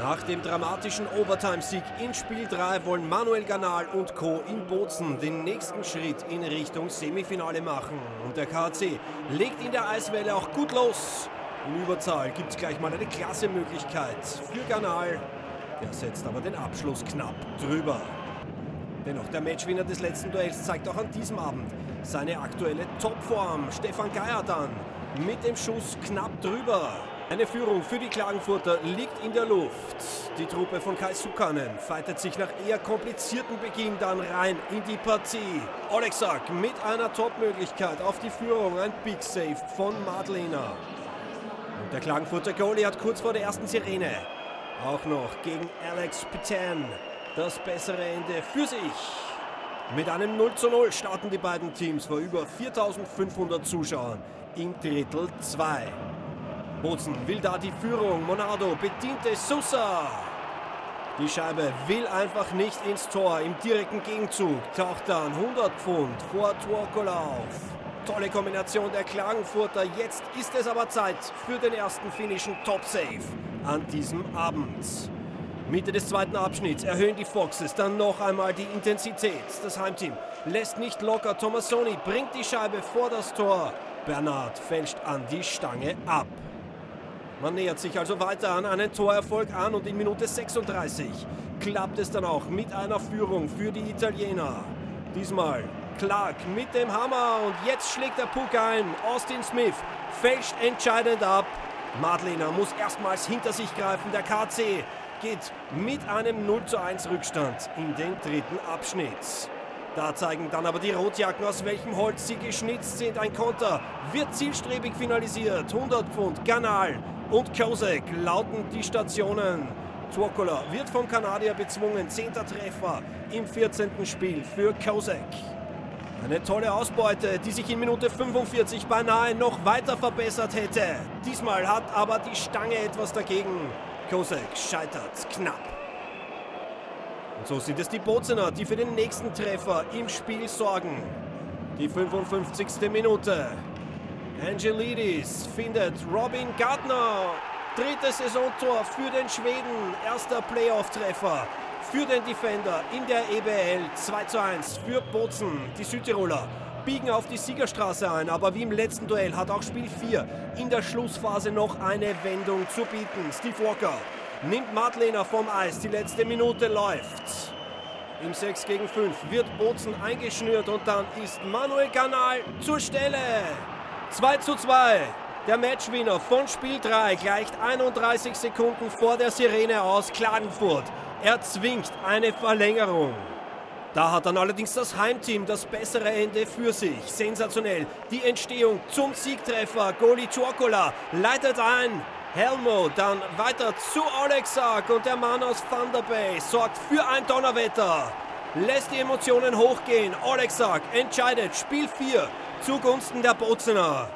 Nach dem dramatischen Overtime-Sieg in Spiel 3 wollen Manuel Ganahl und Co. in Bozen den nächsten Schritt in Richtung Semifinale machen. Und der KAC legt in der Eiswelle auch gut los. In Überzahl gibt es gleich mal eine klasse Möglichkeit für Ganahl. Der setzt aber den Abschluss knapp drüber. Dennoch, der Matchwinner des letzten Duells zeigt auch an diesem Abend seine aktuelle Topform. Stefan Geyer dann mit dem Schuss knapp drüber. Eine Führung für die Klagenfurter liegt in der Luft. Die Truppe von Kai Sukanen fightet sich nach eher komplizierten Beginn dann rein in die Partie. Oleksuk mit einer Top-Möglichkeit auf die Führung, ein Big Save von Madlena. Und der Klagenfurter Goalie hat kurz vor der ersten Sirene auch noch gegen Alex Pitan das bessere Ende für sich. Mit einem 0:0 starten die beiden Teams vor über 4.500 Zuschauern in Drittel 2. Bozen will da die Führung, Monardo bedient es, Susa. Die Scheibe will einfach nicht ins Tor, im direkten Gegenzug taucht dann 100 Pfund vor Tjuokola auf. Tolle Kombination der Klagenfurter, jetzt ist es aber Zeit für den ersten finnischen Top-Save an diesem Abend. Mitte des zweiten Abschnitts erhöhen die Foxes dann noch einmal die Intensität. Das Heimteam lässt nicht locker, Tomasoni bringt die Scheibe vor das Tor, Bernard fälscht an die Stange ab. Man nähert sich also weiter an einen Torerfolg an und in Minute 36 klappt es dann auch mit einer Führung für die Italiener. Diesmal Clark mit dem Hammer und jetzt schlägt der Puck ein. Austin Smith fälscht entscheidend ab. Madlena muss erstmals hinter sich greifen. Der KC geht mit einem 0:1 Rückstand in den dritten Abschnitt. Da zeigen dann aber die Rotjacken, aus welchem Holz sie geschnitzt sind. Ein Konter wird zielstrebig finalisiert. 100 Pfund, Ganahl und Kozek lauten die Stationen. Tjuokola wird vom Kanadier bezwungen. 10. Treffer im 14. Spiel für Kozek. Eine tolle Ausbeute, die sich in Minute 45 beinahe noch weiter verbessert hätte. Diesmal hat aber die Stange etwas dagegen. Kozek scheitert knapp. Und so sind es die Bozener, die für den nächsten Treffer im Spiel sorgen. Die 55. Minute. Angelidis findet Robin Gartner. Drittes Saisontor für den Schweden. Erster Playoff-Treffer für den Defender in der EBL. 2:1 für Bozen. Die Südtiroler biegen auf die Siegerstraße ein. Aber wie im letzten Duell hat auch Spiel 4 in der Schlussphase noch eine Wendung zu bieten. Steve Walker nimmt Madlena vom Eis, die letzte Minute läuft. Im 6-gegen-5 wird Bozen eingeschnürt und dann ist Manuel Ganahl zur Stelle. 2:2. Der Matchwinner von Spiel 3 gleicht 31 Sekunden vor der Sirene aus. Klagenfurt erzwingt eine Verlängerung. Da hat dann allerdings das Heimteam das bessere Ende für sich. Sensationell die Entstehung zum Siegtreffer. Goalie Tjuokola leitet ein. Helmo dann weiter zu Oleksuk und der Mann aus Thunder Bay sorgt für ein Donnerwetter. Lässt die Emotionen hochgehen. Oleksuk entscheidet Spiel 4 zugunsten der Bozener.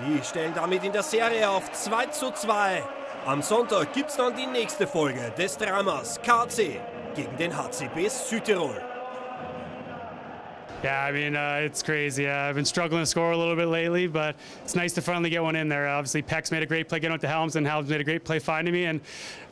Die stellen damit in der Serie auf 2:2. Am Sonntag gibt es dann die nächste Folge des Dramas KAC gegen den HCB Südtirol. Yeah, I mean, it's crazy. I've been struggling to score a little bit lately, but it's nice to finally get one in there. Obviously, Peck's made a great play getting out to Helms, and Helms made a great play finding me, and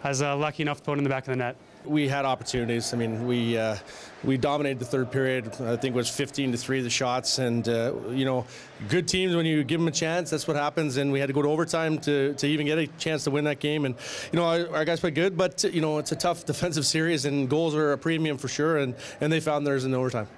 I was lucky enough to put it in the back of the net. We had opportunities. I mean, we dominated the third period. I think it was 15-3 the shots, and you know, good teams, when you give them a chance, that's what happens. And we had to go to overtime to even get a chance to win that game. And you know, our guys played good, but you know, it's a tough defensive series, and goals are a premium for sure. And they found theirs in overtime.